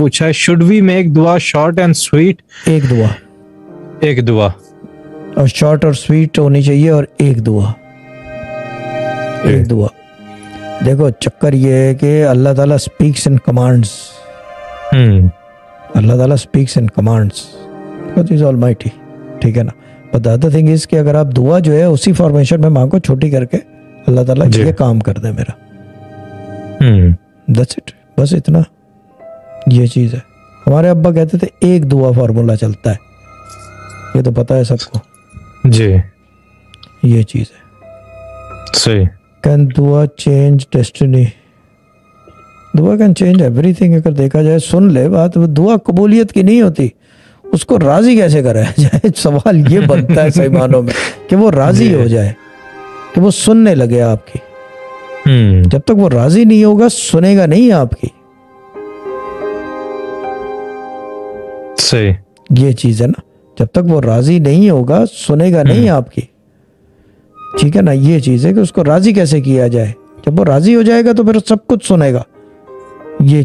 पूछा है, should we make दुआ शॉर्ट एंड स्वीट? एक दुआ और शॉर्ट और स्वीट होनी चाहिए और एक दुआ। देखो चक्कर ये है कि अल्लाह ताला speaks in commands. God is almighty, ठीक है ना। बट द थिंग इज कि अगर आप दुआ जो है उसी फॉर्मेशन में मांगो, छोटी करके, अल्लाह ताला ये काम कर दे मेरा, दैट्स इट, बस इतना। ये चीज़ है। हमारे अब्बा कहते थे एक दुआ फार्मूला चलता है, ये तो पता है सबको जी, ये चीज़ है सही। कैन दुआ चेंज डेस्टिनी? दुआ कैन चेंज एवरीथिंग। अगर देखा जाए, सुन ले बात, दुआ कबूलियत की नहीं होती, उसको राजी कैसे कराया जाए, सवाल ये बनता है सही मानों में, कि वो राजी हो जाए, कि वो सुनने लगे आपकी। जब तक वो राजी नहीं होगा, सुनेगा नहीं आपकी, सही। ये चीज है ना, जब तक वो राजी नहीं होगा सुनेगा नहीं आपकी, ठीक है ना। ये चीज है कि उसको राजी कैसे किया जाए, जब वो राजी हो जाएगा तो फिर सब कुछ सुनेगा। ये